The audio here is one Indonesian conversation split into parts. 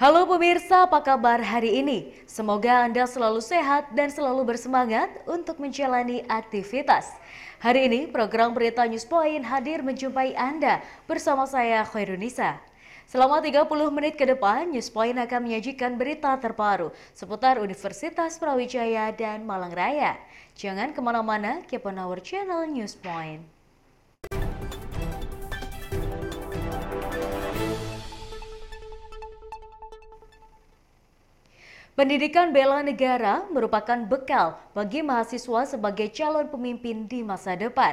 Halo pemirsa, apa kabar hari ini? Semoga Anda selalu sehat dan selalu bersemangat untuk menjalani aktivitas. Hari ini program berita News Point hadir menjumpai Anda bersama saya Khairunisa. Selama 30 menit ke depan, News Point akan menyajikan berita terbaru seputar Universitas Brawijaya dan Malang Raya. Jangan kemana-mana, keep on our channel News Point. Pendidikan bela negara merupakan bekal bagi mahasiswa sebagai calon pemimpin di masa depan.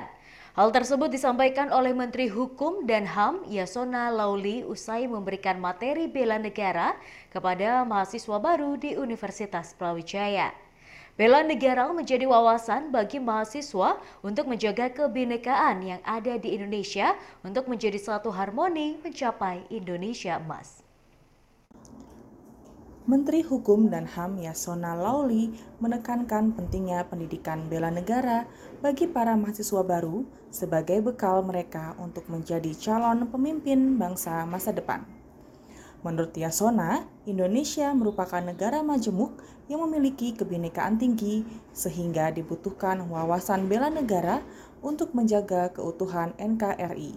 Hal tersebut disampaikan oleh Menteri Hukum dan HAM Yasonna Laoly usai memberikan materi bela negara kepada mahasiswa baru di Universitas Brawijaya. Bela negara menjadi wawasan bagi mahasiswa untuk menjaga kebinekaan yang ada di Indonesia untuk menjadi satu harmoni mencapai Indonesia Emas. Menteri Hukum dan HAM Yasonna Laoly menekankan pentingnya pendidikan bela negara bagi para mahasiswa baru sebagai bekal mereka untuk menjadi calon pemimpin bangsa masa depan. Menurut Yasonna, Indonesia merupakan negara majemuk yang memiliki kebinekaan tinggi sehingga dibutuhkan wawasan bela negara untuk menjaga keutuhan NKRI.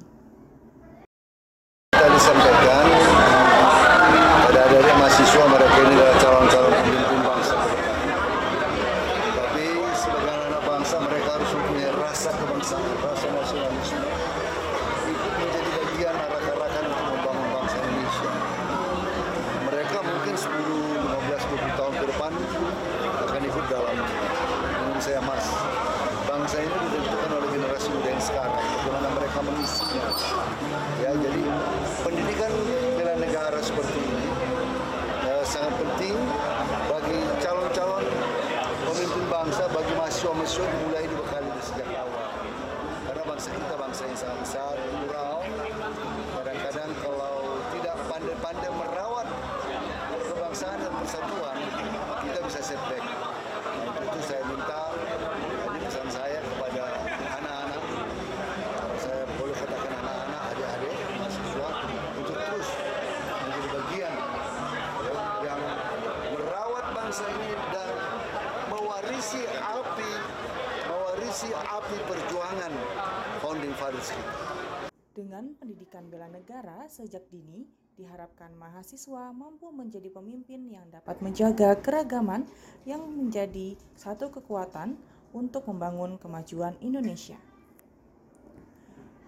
Kita disampaikan ada mahasiswa mereka ini adalah calon-calon pemimpin bangsa. Tapi sebagai anak bangsa mereka harus mempunyai rasa kebangsaan, rasa nasionalisme. Ikut menjadi bagian arah-arahan untuk membangun bangsa Indonesia. Mereka mungkin 10-15-20 tahun ke depan akan ikut dalam Indonesia Emas. Bangsa ini ditentukan oleh generasi muda yang sekarang, bagaimana mereka mengisinya. Ya, jadi pendidikan bela negara seperti ini sangat penting bagi calon-calon pemimpin bangsa, bagi mahasiswa-mahasiswa dimulai dibekali sejak awal. Karena bangsa kita bangsa yang sangat besar, plural. Kadang-kadang kalau tidak pandai-pandai merawat kebangsaan dan persatuan, kita bisa setback. Untuk itu saya minta, ini pesan saya kepada anak-anak, saya boleh katakan anak-anak, adik-adik, mahasiswa, untuk terus menjadi bagian ini dan mewarisi api perjuangan founding fathers kita. Dengan pendidikan bela negara sejak dini, diharapkan mahasiswa mampu menjadi pemimpin yang dapat menjaga keragaman yang menjadi satu kekuatan untuk membangun kemajuan Indonesia.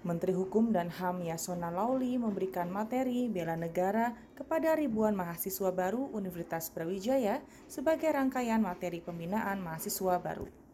Menteri Hukum dan HAM Yasonna Laoly memberikan materi bela negara kepada ribuan mahasiswa baru Universitas Brawijaya sebagai rangkaian materi pembinaan mahasiswa baru.